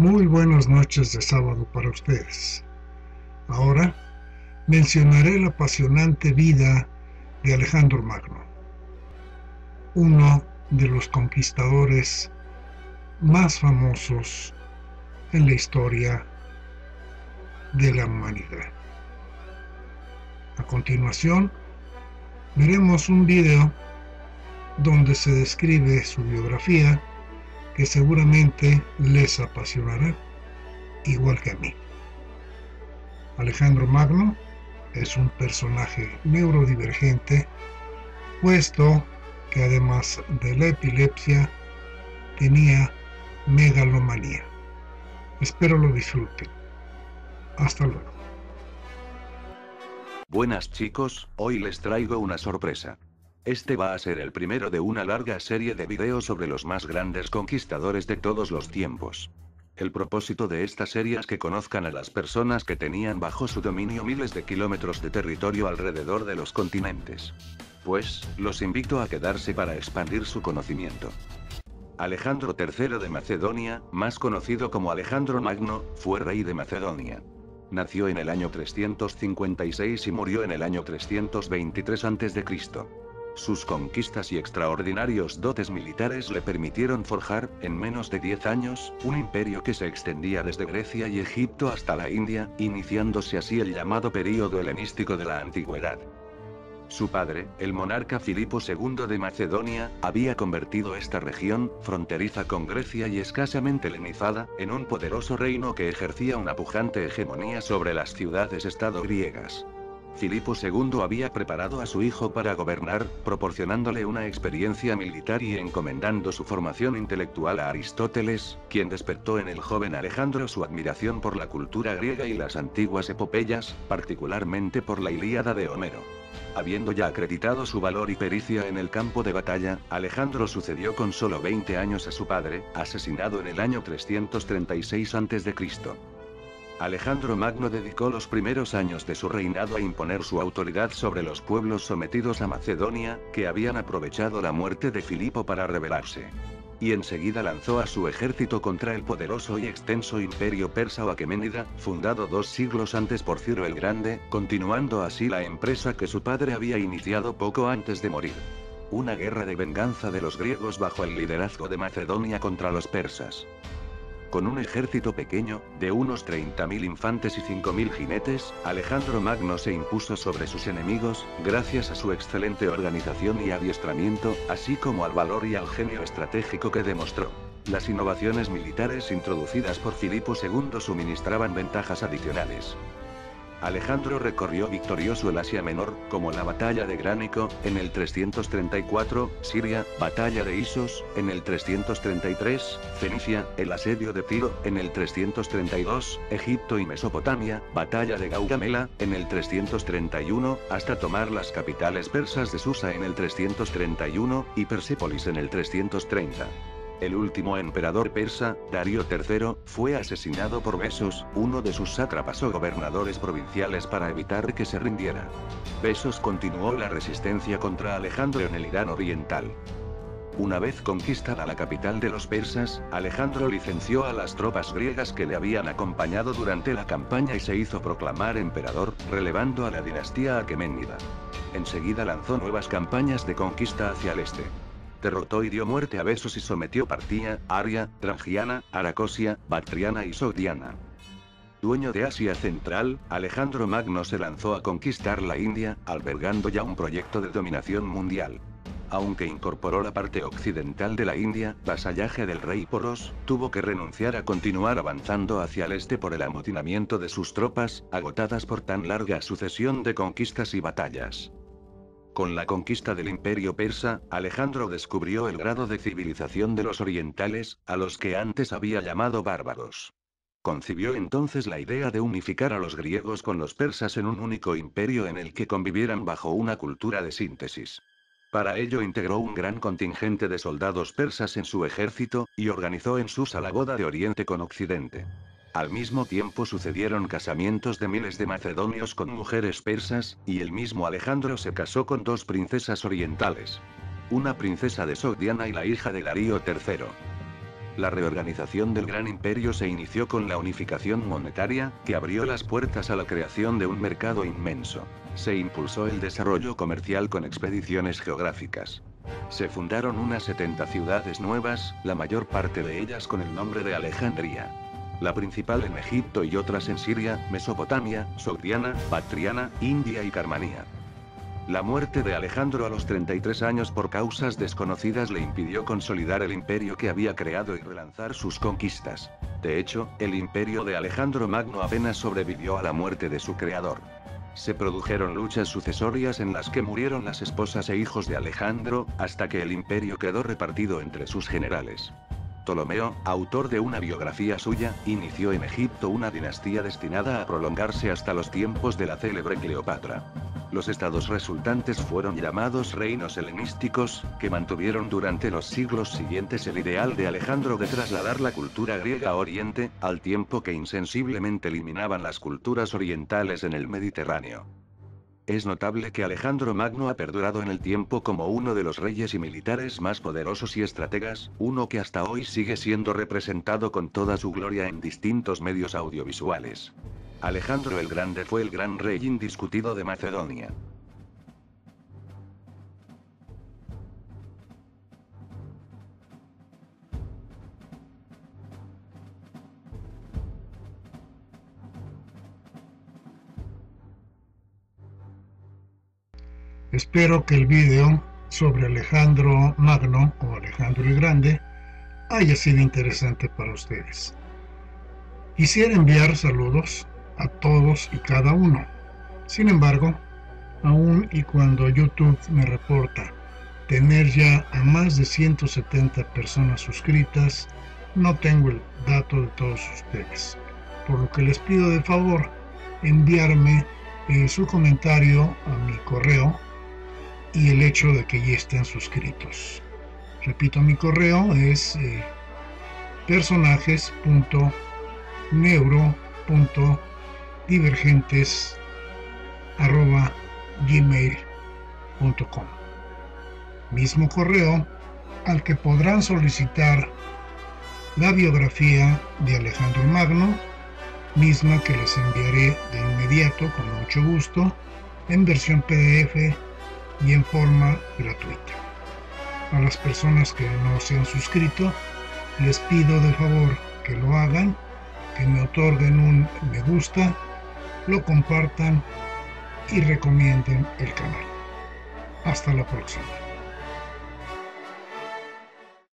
Muy buenas noches de sábado para ustedes. Ahora mencionaré la apasionante vida de Alejandro Magno, uno de los conquistadores más famosos en la historia de la humanidad. A continuación, veremos un video donde se describe su biografía que seguramente les apasionará, igual que a mí. Alejandro Magno es un personaje neurodivergente, puesto que además de la epilepsia, tenía megalomanía. Espero lo disfruten. Hasta luego. Buenas chicos, hoy les traigo una sorpresa. Este va a ser el primero de una larga serie de videos sobre los más grandes conquistadores de todos los tiempos. El propósito de esta serie es que conozcan a las personas que tenían bajo su dominio miles de kilómetros de territorio alrededor de los continentes. Pues, los invito a quedarse para expandir su conocimiento. Alejandro III de Macedonia, más conocido como Alejandro Magno, fue rey de Macedonia. Nació en el año 356 y murió en el año 323 a.C. Sus conquistas y extraordinarios dotes militares le permitieron forjar, en menos de 10 años, un imperio que se extendía desde Grecia y Egipto hasta la India, iniciándose así el llamado período helenístico de la antigüedad. Su padre, el monarca Filipo II de Macedonia, había convertido esta región, fronteriza con Grecia y escasamente helenizada, en un poderoso reino que ejercía una pujante hegemonía sobre las ciudades-estado griegas. Filipo II había preparado a su hijo para gobernar, proporcionándole una experiencia militar y encomendando su formación intelectual a Aristóteles, quien despertó en el joven Alejandro su admiración por la cultura griega y las antiguas epopeyas, particularmente por la Ilíada de Homero. Habiendo ya acreditado su valor y pericia en el campo de batalla, Alejandro sucedió con solo 20 años a su padre, asesinado en el año 336 a.C. Alejandro Magno dedicó los primeros años de su reinado a imponer su autoridad sobre los pueblos sometidos a Macedonia, que habían aprovechado la muerte de Filipo para rebelarse. Y enseguida lanzó a su ejército contra el poderoso y extenso imperio persa o aqueménida, fundado 2 siglos antes por Ciro el Grande, continuando así la empresa que su padre había iniciado poco antes de morir. Una guerra de venganza de los griegos bajo el liderazgo de Macedonia contra los persas. Con un ejército pequeño, de unos 30.000 infantes y 5.000 jinetes, Alejandro Magno se impuso sobre sus enemigos, gracias a su excelente organización y adiestramiento, así como al valor y al genio estratégico que demostró. Las innovaciones militares introducidas por Filipo II suministraban ventajas adicionales. Alejandro recorrió victorioso el Asia Menor, como la batalla de Gránico, en el 334, Siria, batalla de Isos, en el 333, Fenicia, el asedio de Tiro, en el 332, Egipto y Mesopotamia, batalla de Gaugamela, en el 331, hasta tomar las capitales persas de Susa en el 331, y Persépolis en el 330. El último emperador persa, Darío III, fue asesinado por Bessos, uno de sus sátrapas o gobernadores provinciales, para evitar que se rindiera. Bessos continuó la resistencia contra Alejandro en el Irán oriental. Una vez conquistada la capital de los persas, Alejandro licenció a las tropas griegas que le habían acompañado durante la campaña y se hizo proclamar emperador, relevando a la dinastía aqueménida. Enseguida lanzó nuevas campañas de conquista hacia el este. Derrotó y dio muerte a Bessos y sometió Partia, Aria, Transoxiana, Aracosia, Bactriana y Sogdiana. Dueño de Asia Central, Alejandro Magno se lanzó a conquistar la India, albergando ya un proyecto de dominación mundial. Aunque incorporó la parte occidental de la India, vasallaje del rey Poros, tuvo que renunciar a continuar avanzando hacia el este por el amotinamiento de sus tropas, agotadas por tan larga sucesión de conquistas y batallas. Con la conquista del imperio persa, Alejandro descubrió el grado de civilización de los orientales, a los que antes había llamado bárbaros. Concibió entonces la idea de unificar a los griegos con los persas en un único imperio en el que convivieran bajo una cultura de síntesis. Para ello integró un gran contingente de soldados persas en su ejército, y organizó en Susa la boda de Oriente con Occidente. Al mismo tiempo sucedieron casamientos de miles de macedonios con mujeres persas, y el mismo Alejandro se casó con 2 princesas orientales. Una princesa de Sogdiana y la hija de Darío III. La reorganización del gran imperio se inició con la unificación monetaria, que abrió las puertas a la creación de un mercado inmenso. Se impulsó el desarrollo comercial con expediciones geográficas. Se fundaron unas 70 ciudades nuevas, la mayor parte de ellas con el nombre de Alejandría. La principal en Egipto y otras en Siria, Mesopotamia, Sogdiana, Bactriana, India y Carmanía. La muerte de Alejandro a los 33 años por causas desconocidas le impidió consolidar el imperio que había creado y relanzar sus conquistas. De hecho, el imperio de Alejandro Magno apenas sobrevivió a la muerte de su creador. Se produjeron luchas sucesorias en las que murieron las esposas e hijos de Alejandro, hasta que el imperio quedó repartido entre sus generales. Ptolomeo, autor de una biografía suya, inició en Egipto una dinastía destinada a prolongarse hasta los tiempos de la célebre Cleopatra. Los estados resultantes fueron llamados reinos helenísticos, que mantuvieron durante los siglos siguientes el ideal de Alejandro de trasladar la cultura griega a Oriente, al tiempo que insensiblemente eliminaban las culturas orientales en el Mediterráneo. Es notable que Alejandro Magno ha perdurado en el tiempo como uno de los reyes y militares más poderosos y estrategas, uno que hasta hoy sigue siendo representado con toda su gloria en distintos medios audiovisuales. Alejandro el Grande fue el gran rey indiscutido de Macedonia. Espero que el vídeo sobre Alejandro Magno o Alejandro el Grande haya sido interesante para ustedes. Quisiera enviar saludos a todos y cada uno. Sin embargo, aún y cuando YouTube me reporta tener ya a más de 170 personas suscritas, no tengo el dato de todos ustedes, por lo que les pido de favor enviarme su comentario a mi correo y el hecho de que ya estén suscritos. Repito, mi correo es personajes.neuro.divergentes@gmail.com, mismo correo al que podrán solicitar la biografía de Alejandro Magno, misma que les enviaré de inmediato con mucho gusto en versión PDF y en forma gratuita. A las personas que no se han suscrito les pido de favor que lo hagan, que me otorguen un me gusta, lo compartan y recomienden el canal. Hasta la próxima.